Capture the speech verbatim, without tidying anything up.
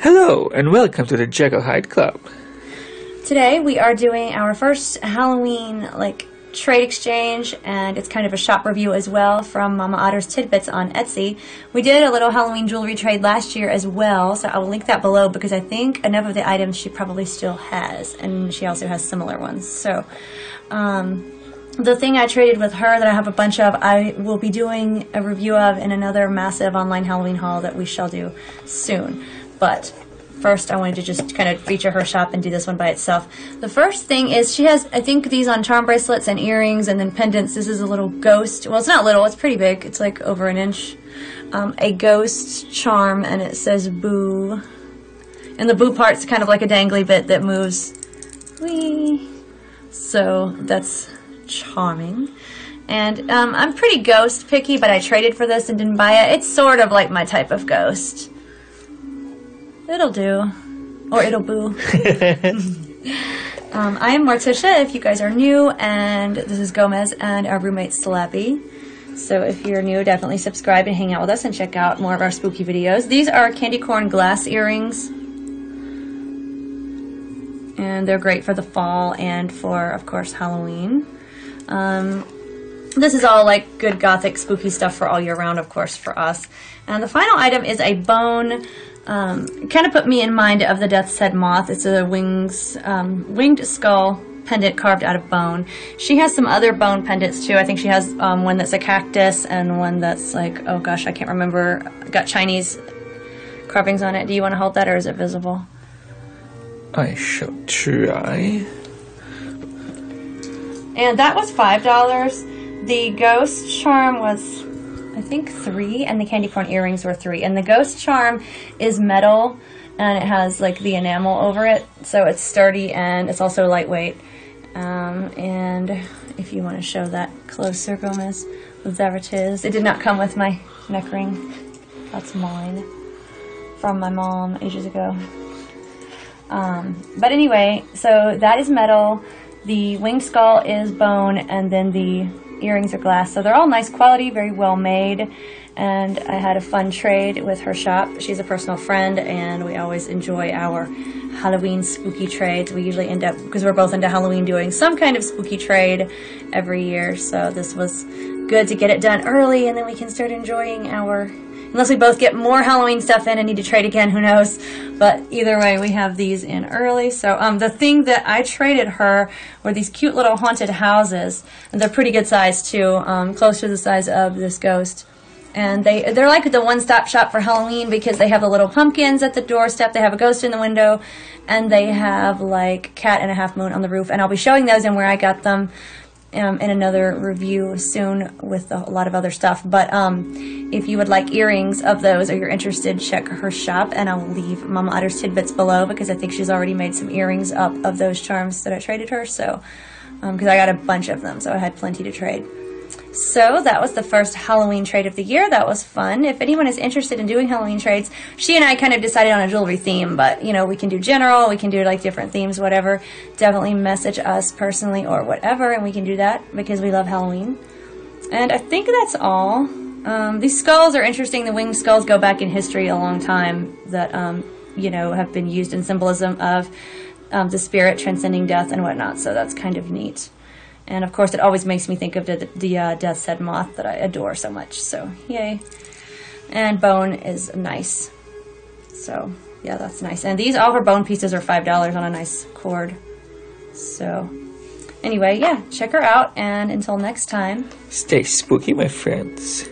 Hello, and welcome to the Jekyll Hyde Club. Today we are doing our first Halloween like trade exchange, and it's kind of a shop review as well from Mama Otter's Tidbits on Etsy. We did a little Halloween jewelry trade last year as well, so I will link that below because I think enough of the items she probably still has, and she also has similar ones. So, um... the thing I traded with her that I have a bunch of, I will be doing a review of in another massive online Halloween haul that we shall do soon. But first I wanted to just kind of feature her shop and do this one by itself. The first thing is she has, I think, these on charm bracelets and earrings and then pendants. This is a little ghost. Well, it's not little. It's pretty big. It's like over an inch. Um, a ghost charm, and it says boo. And the boo part's kind of like a dangly bit that moves. Whee. So that's charming. And um, I'm pretty ghost picky, but I traded for this and didn't buy it. It's sort of like my type of ghost. It'll do. Or it'll boo. um, I am Morticia, if you guys are new, and this is Gomez and our roommate Slappy. So if you're new, definitely subscribe and hang out with us and check out more of our spooky videos. These are candy corn glass earrings. And they're great for the fall and for, of course, Halloween. Um, this is all like good gothic spooky stuff for all year round, of course, for us. And the final item is a bone. Um, it kind of put me in mind of the Death's Head Moth. It's a wings, um, winged skull pendant carved out of bone. She has some other bone pendants too. I think she has um, one that's a cactus and one that's like, oh gosh, I can't remember. Got Chinese carvings on it. Do you want to hold that, or is it visible? I shall try. And that was five dollars. The ghost charm was, I think, three, and the candy corn earrings were three. And the ghost charm is metal, and it has, like, the enamel over it, so it's sturdy, and it's also lightweight. Um, and if you want to show that closer, Gomez, there it is. It did not come with my neck ring. That's mine from my mom ages ago. Um, but anyway, so that is metal. The winged skull is bone, and then the earrings are glass. So they're all nice quality, very well made, and I had a fun trade with her shop. She's a personal friend, and we always enjoy our Halloween spooky trades. We usually end up, because we're both into Halloween, doing some kind of spooky trade every year. So this was good to get it done early, and then we can start enjoying our, unless we both get more Halloween stuff in and need to trade again, who knows? But either way, we have these in early. So um, the thing that I traded her were these cute little haunted houses. And they're pretty good size too, um, close to the size of this ghost. And they, they're like the one-stop shop for Halloween because they have the little pumpkins at the doorstep, they have a ghost in the window, and they have like cat and a half moon on the roof. And I'll be showing those and where I got them Um, in another review soon with a lot of other stuff. But um, if you would like earrings of those or you're interested, check her shop, and I'll leave Mama Otter's Tidbits below because I think she's already made some earrings up of those charms that I traded her. So, um, because I got a bunch of them, so I had plenty to trade. So that was the first Halloween trade of the year. That was fun. If anyone is interested in doing Halloween trades, she and I kind of decided on a jewelry theme, but you know, we can do general, we can do like different themes, whatever. Definitely message us personally or whatever, and we can do that because we love Halloween. And I think that's all. Um, these skulls are interesting. The winged skulls go back in history a long time that, um, you know, have been used in symbolism of um, the spirit transcending death and whatnot. So that's kind of neat. And of course, it always makes me think of the, the uh, Death's Head Moth that I adore so much. So, yay. And bone is nice. So, yeah, that's nice. And these, all her bone pieces are five dollars on a nice cord. So, anyway, yeah, check her out. And until next time, stay spooky, my friends.